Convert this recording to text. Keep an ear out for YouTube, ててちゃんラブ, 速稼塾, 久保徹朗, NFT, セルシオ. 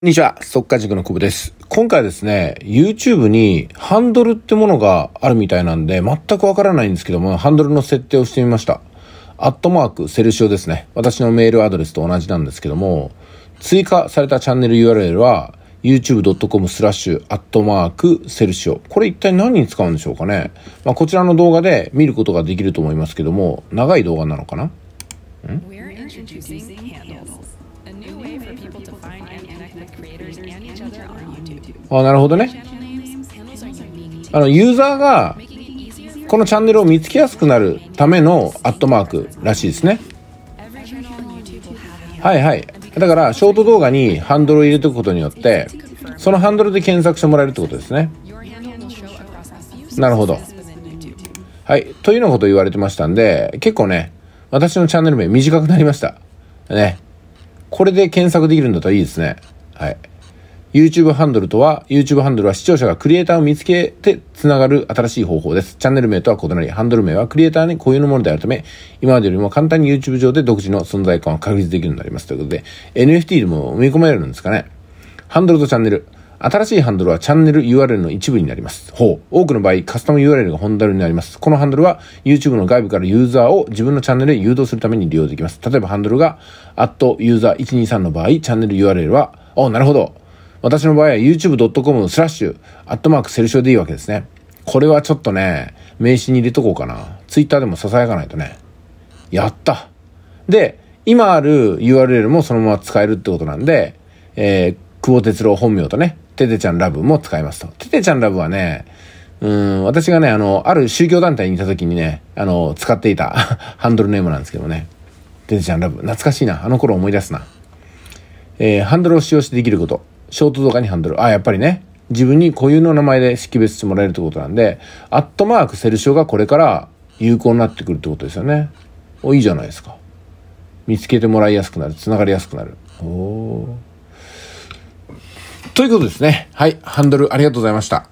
こんにちは、速稼塾の久保です。今回ですね、YouTube にハンドルってものがあるみたいなんで、全くわからないんですけども、ハンドルの設定をしてみました。@セルシオですね。私のメールアドレスと同じなんですけども、追加されたチャンネル URL は、youtube.com/@セルシオ。これ一体何に使うんでしょうかね。こちらの動画で見ることができると思いますけども、長い動画なのかな？なるほどね。ユーザーがこのチャンネルを見つけやすくなるための@らしいですね。はいはい。だからショート動画にハンドルを入れておくことによって、そのハンドルで検索してもらえるってことですね。なるほど。はい。というようなことを言われてましたんで、結構ね、私のチャンネル名短くなりました。ね。これで検索できるんだったらいいですね。はい。YouTube ハンドルは視聴者がクリエイターを見つけてつながる新しい方法です。チャンネル名とは異なり、ハンドル名はクリエイターに固有のものであるため、今までよりも簡単に YouTube 上で独自の存在感を確立できるようになります。ということで、NFT でも埋め込まれるんですかね。ハンドルとチャンネル。新しいハンドルはチャンネル URL の一部になります。多くの場合、カスタム URL がハンドルになります。このハンドルは YouTube の外部からユーザーを自分のチャンネルへ誘導するために利用できます。例えばハンドルが@user123 の場合、チャンネル URL は、なるほど。私の場合は youtube.com/@セルシオでいいわけですね。これはちょっとね、名刺に入れとこうかな。Twitter でも囁かないとね。やった。で、今ある URL もそのまま使えるってことなんで、久保哲郎本名とね、ててちゃんラブも使えますと。ててちゃんラブはね、私がね、ある宗教団体にいた時にね、使っていたハンドルネームなんですけどね。ててちゃんラブ。懐かしいな。あの頃思い出すな。ハンドルを使用してできること。ショート動画にハンドル。やっぱりね、自分に固有の名前で識別してもらえるってことなんで、@セルシオがこれから有効になってくるってことですよね。いいじゃないですか。見つけてもらいやすくなる。つながりやすくなる。ということですね。はい。ハンドルありがとうございました。